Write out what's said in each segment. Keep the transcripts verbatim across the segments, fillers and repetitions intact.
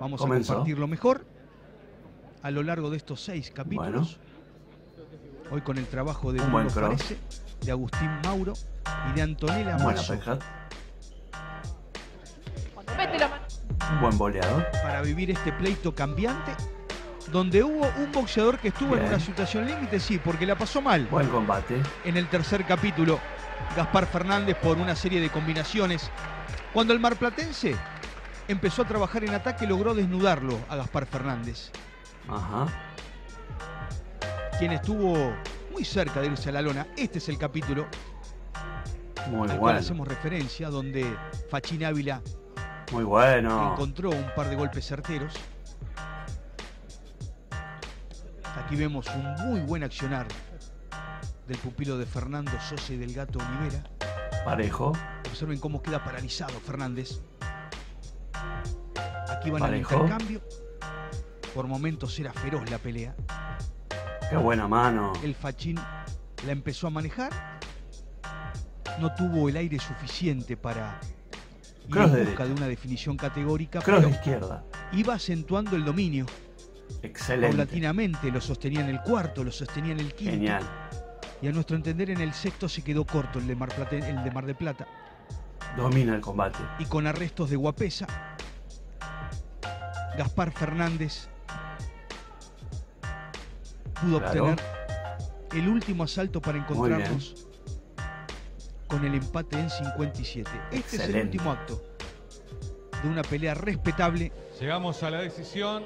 Vamos Comenzó. a compartir lo mejor a lo largo de estos seis capítulos. Bueno. Hoy con el trabajo de Bruno Fares, de Agustín Mauro y de Antonella. Buena peja. Un buen boleador. Para vivir este pleito cambiante, donde hubo un boxeador que estuvo Bien. en una situación límite, sí, porque la pasó mal. Buen combate. En el tercer capítulo, Gaspar Fernández, por una serie de combinaciones. Cuando el marplatense empezó a trabajar en ataque, logró desnudarlo a Gaspar Fernández. Ajá. Quien estuvo muy cerca de irse a la lona. Este es el capítulo muy al bueno. cual hacemos referencia, donde Fachín Ávila muy bueno. encontró un par de golpes certeros. Aquí vemos un muy buen accionar del pupilo de Fernando Sosa y del Gato Olivera. Parejo. Observen cómo queda paralizado Fernández. Aquí van al intercambio. Por momentos era feroz la pelea. Qué buena mano. El Fachín la empezó a manejar. No tuvo el aire suficiente para ir Cross en busca de... de una definición categórica. Cross de izquierda. Iba acentuando el dominio. Excelente. Paulatinamente lo sostenía en el cuarto, lo sostenía en el quinto. Genial. Y a nuestro entender en el sexto se quedó corto el de Mar, Plata, el de, Mar de Plata. Domina el combate. Y con arrestos de guapesa, Gaspar Fernández pudo claro. obtener el último asalto para encontrarnos con el empate en cincuenta y siete. Este Excelente. es el último acto de una pelea respetable. Llegamos a la decisión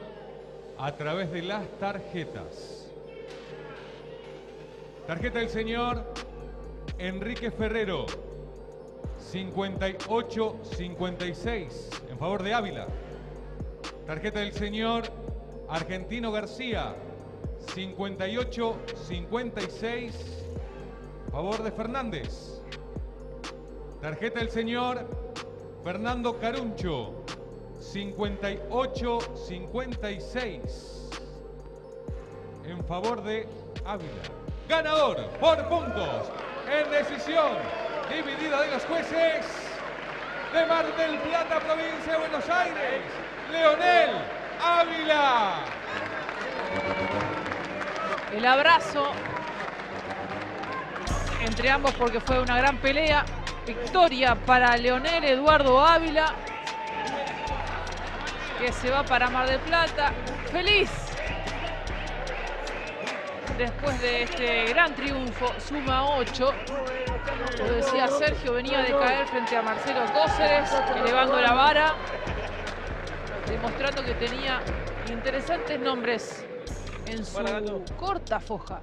a través de las tarjetas. Tarjeta del señor Enrique Ferrero, cincuenta y ocho cincuenta y seis, en favor de Ávila. Tarjeta del señor Argentino García, cincuenta y ocho cincuenta y seis, en favor de Fernández. Tarjeta del señor Fernando Caruncho, cincuenta y ocho cincuenta y seis, en favor de Ávila. Ganador por puntos en decisión dividida de los jueces de Mar del Plata, provincia de Buenos Aires, Leonel Ávila. El abrazo entre ambos porque fue una gran pelea. Victoria para Leonel Eduardo Ávila, que se va para Mar del Plata feliz. Después de este gran triunfo, suma ocho. Lo decía Sergio, venía de caer frente a Marcelo Cóceres, elevando la vara, demostrando que tenía interesantes nombres en su corta foja.